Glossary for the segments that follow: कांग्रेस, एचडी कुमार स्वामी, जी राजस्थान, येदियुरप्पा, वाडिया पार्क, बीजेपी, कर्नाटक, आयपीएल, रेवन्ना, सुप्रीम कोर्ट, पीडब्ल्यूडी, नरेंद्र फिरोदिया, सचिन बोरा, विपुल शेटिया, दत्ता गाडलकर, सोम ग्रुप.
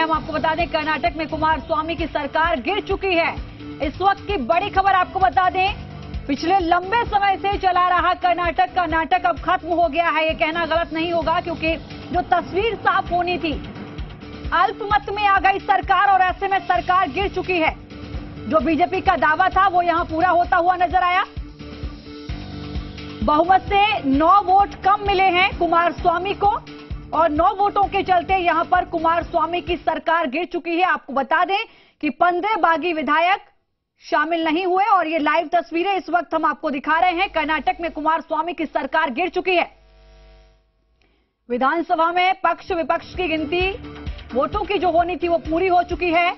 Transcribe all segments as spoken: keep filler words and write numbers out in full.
हम आपको बता दें कर्नाटक में कुमार स्वामी की सरकार गिर चुकी है। इस वक्त की बड़ी खबर आपको बता दें, पिछले लंबे समय से चला रहा कर्नाटक का नाटक अब खत्म हो गया है। ये कहना गलत नहीं होगा क्योंकि जो तस्वीर साफ होनी थी, अल्पमत में आ गई सरकार और ऐसे में सरकार गिर चुकी है। जो बीजेपी का दावा था वो यहां पूरा होता हुआ नजर आया। बहुमत से नौ वोट कम मिले हैं कुमार स्वामी को और नौ वोटों के चलते यहां पर कुमार स्वामी की सरकार गिर चुकी है। आपको बता दें कि पंद्रह बागी विधायक शामिल नहीं हुए और ये लाइव तस्वीरें इस वक्त हम आपको दिखा रहे हैं। कर्नाटक में कुमार स्वामी की सरकार गिर चुकी है। विधानसभा में पक्ष विपक्ष की गिनती वोटों की जो होनी थी वो पूरी हो चुकी है।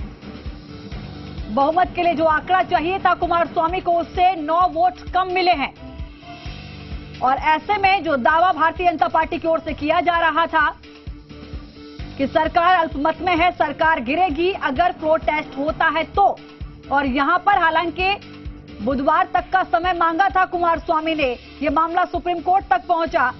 बहुमत के लिए जो आंकड़ा चाहिए था कुमार स्वामी को, उससे नौ वोट कम मिले हैं और ऐसे में जो दावा भारतीय जनता पार्टी की ओर से किया जा रहा था कि सरकार अल्पमत में है, सरकार गिरेगी अगर प्रोटेस्ट होता है तो। और यहां पर हालांकि बुधवार तक का समय मांगा था कुमार स्वामी ने, यह मामला सुप्रीम कोर्ट तक पहुंचा,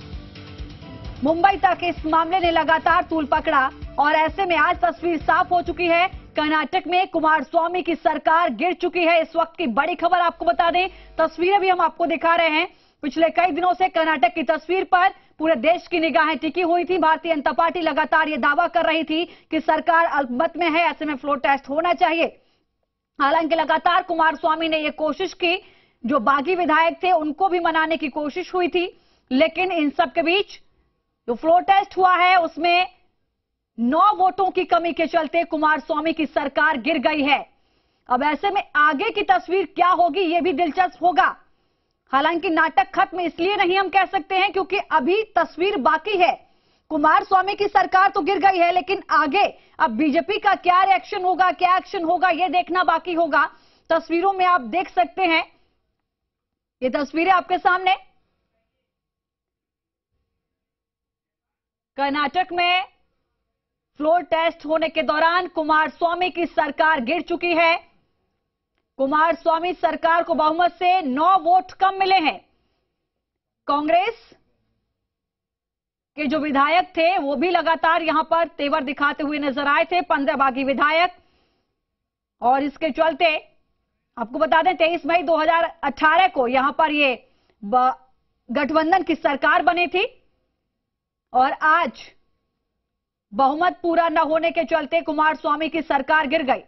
मुंबई तक इस मामले ने लगातार तूल पकड़ा और ऐसे में आज तस्वीर साफ हो चुकी है। कर्नाटक में कुमार स्वामी की सरकार गिर चुकी है। इस वक्त की बड़ी खबर आपको बता दें, तस्वीरें भी हम आपको दिखा रहे हैं। पिछले कई दिनों से कर्नाटक की तस्वीर पर पूरे देश की निगाहें टिकी हुई थी। भारतीय जनता पार्टी लगातार ये दावा कर रही थी कि सरकार अल्पमत में है, ऐसे में प्रोटेस्ट होना चाहिए। हालांकि लगातार कुमार स्वामी ने ये कोशिश की, जो बागी विधायक थे उनको भी मनाने की कोशिश हुई थी, लेकिन इन सब के बीच जो प्रोटेस्ट हुआ है उसमें नौ वोटों की कमी के चलते कुमार स्वामी की सरकार गिर गई है। अब ऐसे में आगे की तस्वीर क्या होगी ये भी दिलचस्प होगा। हालांकि नाटक खत्म इसलिए नहीं हम कह सकते हैं क्योंकि अभी तस्वीर बाकी है। कुमार स्वामी की सरकार तो गिर गई है, लेकिन आगे अब बीजेपी का क्या रिएक्शन होगा, क्या एक्शन होगा, ये देखना बाकी होगा। तस्वीरों में आप देख सकते हैं, ये तस्वीरें आपके सामने। कर्नाटक में फ्लोर टेस्ट होने के दौरान कुमार स्वामी की सरकार गिर चुकी है। कुमार स्वामी सरकार को बहुमत से नौ वोट कम मिले हैं। कांग्रेस के जो विधायक थे वो भी लगातार यहां पर तेवर दिखाते हुए नजर आए थे, पंद्रह बागी विधायक। और इसके चलते आपको बता दें तेईस मई दो हजार अठारह को यहां पर ये गठबंधन की सरकार बनी थी और आज बहुमत पूरा न होने के चलते कुमार स्वामी की सरकार गिर गई।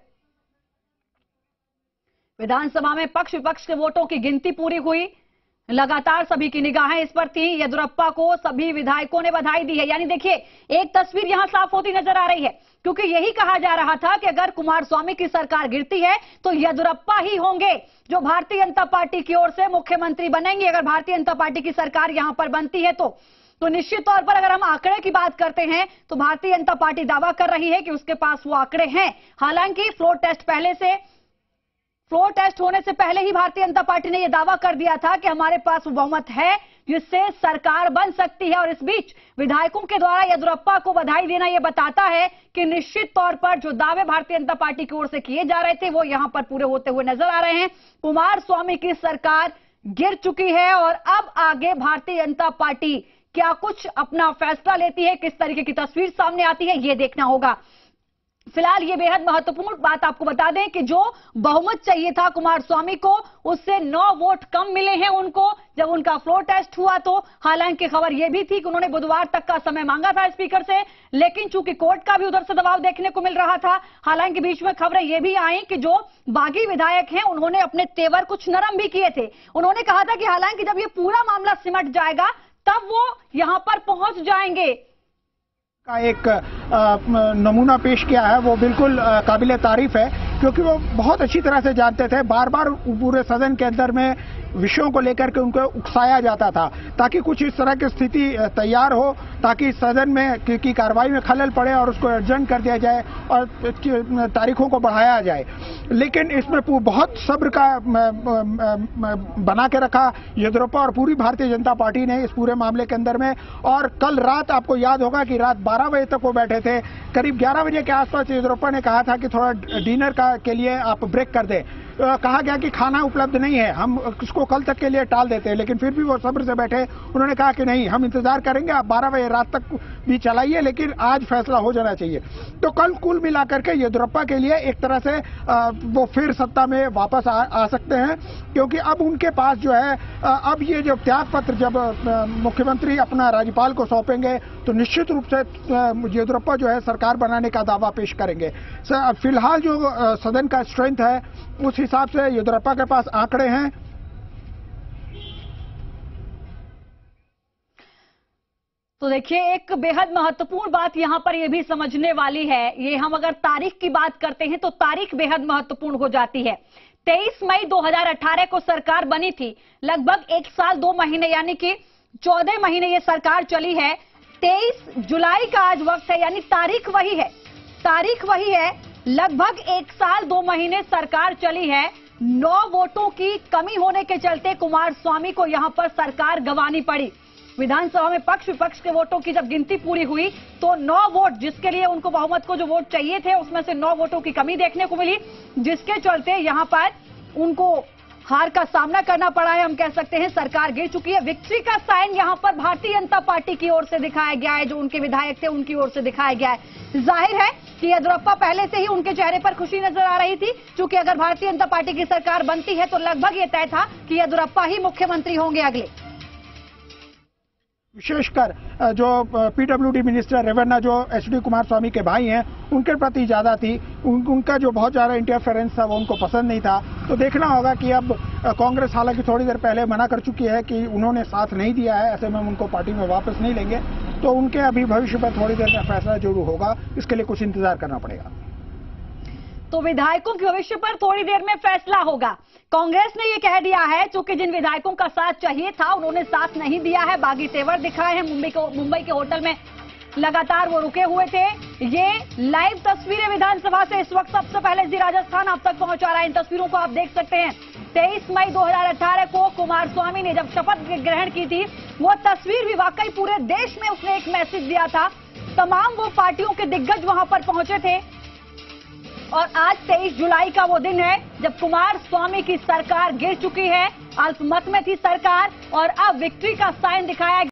विधानसभा में पक्ष विपक्ष के वोटों की गिनती पूरी हुई, लगातार सभी की निगाहें इस पर थी। येदियुरप्पा को सभी विधायकों ने बधाई दी है। यानी देखिए, एक तस्वीर यहां साफ होती नजर आ रही है क्योंकि यही कहा जा रहा था कि अगर कुमार स्वामी की सरकार गिरती है तो येदियुरप्पा ही होंगे जो भारतीय जनता पार्टी की ओर से मुख्यमंत्री बनेंगे, अगर भारतीय जनता पार्टी की सरकार यहां पर बनती है तो। तो निश्चित तौर पर अगर हम आंकड़े की बात करते हैं तो भारतीय जनता पार्टी दावा कर रही है कि उसके पास वो आंकड़े हैं। हालांकि फ्लोर टेस्ट पहले से फ्लोर टेस्ट होने से पहले ही भारतीय जनता पार्टी ने यह दावा कर दिया था कि हमारे पास बहुमत है जिससे सरकार बन सकती है। और इस बीच विधायकों के द्वारा येदियुरप्पा को बधाई देना यह बताता है कि निश्चित तौर पर जो दावे भारतीय जनता पार्टी की ओर से किए जा रहे थे वो यहां पर पूरे होते हुए नजर आ रहे हैं। कुमार स्वामी की सरकार गिर चुकी है और अब आगे भारतीय जनता पार्टी क्या कुछ अपना फैसला लेती है, किस तरीके की तस्वीर सामने आती है, ये देखना होगा। फिलहाल ये बेहद महत्वपूर्ण बात आपको बता दें कि जो बहुमत चाहिए था कुमार स्वामी को, उससे नौ वोट कम मिले हैं उनको जब उनका फ्लोर टेस्ट हुआ तो। हालांकि खबर यह भी थी कि उन्होंने बुधवार तक का समय मांगा था स्पीकर से, लेकिन चूंकि कोर्ट का भी उधर से दबाव देखने को मिल रहा था। हालांकि बीच में खबरें यह भी आई कि जो बागी विधायक हैं उन्होंने अपने तेवर कुछ नरम भी किए थे। उन्होंने कहा था कि हालांकि जब ये पूरा मामला सिमट जाएगा तब वो यहां पर पहुंच जाएंगे। का एक नमूना पेश किया है वो बिल्कुल काबिले तारीफ है क्योंकि वो बहुत अच्छी तरह से जानते थे। बार बार पूरे सदन के अंदर में विषयों को लेकर के उनको उकसाया जाता था ताकि कुछ इस तरह की स्थिति तैयार हो ताकि सदन में की कार्रवाई में खलल पड़े और उसको अर्जेंट कर दिया जाए और तारीखों को बढ़ाया जाए। लेकिन इसमें बहुत सब्र का बना के रखा येदियुरप्पा और पूरी भारतीय जनता पार्टी ने इस पूरे मामले के अंदर में। और कल रात आपको याद होगा कि रात बारह बजे तक वो बैठे थे। करीब ग्यारह बजे के आसपास येदियुरप्पा ने कहा था कि थोड़ा डिनर का के लिए आप ब्रेक कर दें। कहा गया कि खाना उपलब्ध नहीं है, हम उसको कल तक के लिए टाल देते हैं, लेकिन फिर भी वो सब्र से बैठे। उन्होंने कहा कि नहीं, हम इंतजार करेंगे, आप बारह बजे रात तक भी चलाइए, लेकिन आज फैसला हो जाना चाहिए। तो कल कुल मिलाकर के येदियुरप्पा के लिए एक तरह से आ, वो फिर सत्ता में वापस आ, आ सकते हैं, क्योंकि अब उनके पास जो है आ, अब ये जो त्यागपत्र जब मुख्यमंत्री अपना राज्यपाल को सौंपेंगे तो निश्चित रूप से येदियुरप्पा जो है सरकार बनाने का दावा पेश करेंगे। फिलहाल जो सदन का स्ट्रेंथ है उस हिसाब से येदियुरप्पा के पास आंकड़े हैं। तो देखिए, एक बेहद महत्वपूर्ण बात यहां पर यह भी समझने वाली है, ये हम अगर तारीख की बात करते हैं तो तारीख बेहद महत्वपूर्ण हो जाती है। तेईस मई दो हज़ार अठारह को सरकार बनी थी, लगभग एक साल दो महीने यानी कि चौदह महीने ये सरकार चली है। तेईस जुलाई का आज वक्त है, यानी तारीख वही है, तारीख वही है, लगभग एक साल दो महीने सरकार चली है। नौ वोटों की कमी होने के चलते कुमार स्वामी को यहां पर सरकार गंवानी पड़ी। विधानसभा में पक्ष विपक्ष के वोटों की जब गिनती पूरी हुई तो नौ वोट, जिसके लिए उनको बहुमत को जो वोट चाहिए थे, उसमें से नौ वोटों की कमी देखने को मिली, जिसके चलते यहां पर उनको हार का सामना करना पड़ा है। हम कह सकते हैं सरकार गिर चुकी है। विक्ट्री का साइन यहां पर भारतीय जनता पार्टी की ओर से दिखाया गया है, जो उनके विधायक थे उनकी ओर से दिखाया गया है। जाहिर है कि येदियुरप्पा पहले से ही, उनके चेहरे पर खुशी नजर आ रही थी, क्योंकि अगर भारतीय जनता पार्टी की सरकार बनती है तो लगभग ये तय था कि येदियुरप्पा ही मुख्यमंत्री होंगे अगले। विशेषकर जो पीडब्ल्यूडी मिनिस्टर रेवन्ना जो एचडी कुमार स्वामी के भाई हैं, उनके प्रति ज़्यादा थी, उन, उनका जो बहुत ज़्यादा इंटरफेरेंस था वो उनको पसंद नहीं था। तो देखना होगा कि अब कांग्रेस, हालांकि थोड़ी देर पहले मना कर चुकी है कि उन्होंने साथ नहीं दिया है, ऐसे में हम उनको पार्टी में वापस नहीं लेंगे, तो उनके अभी भविष्य पर थोड़ी देर में फैसला जरूर होगा। इसके लिए कुछ इंतजार करना पड़ेगा। तो विधायकों के भविष्य पर थोड़ी देर में फैसला होगा। कांग्रेस ने यह कह दिया है, चूंकि जिन विधायकों का साथ चाहिए था उन्होंने साथ नहीं दिया है। बागी तेवर दिखाए हैं, मुंबई को मुंबई के होटल में लगातार वो रुके हुए थे। ये लाइव तस्वीरें विधानसभा से इस वक्त सबसे पहले जी राजस्थान आप तक पहुंचा रहा है। इन तस्वीरों को आप देख सकते हैं। तेईस मई दो हजार अठारह को कुमार स्वामी ने जब शपथ ग्रहण की थी, वो तस्वीर भी वाकई पूरे देश में उसने एक मैसेज दिया था। तमाम वो पार्टियों के दिग्गज वहां पर पहुंचे थे और आज तेईस जुलाई का वो दिन है जब कुमार स्वामी की सरकार गिर चुकी है। अल्पमत में थी सरकार और अब विक्ट्री का साइन दिखाया गया।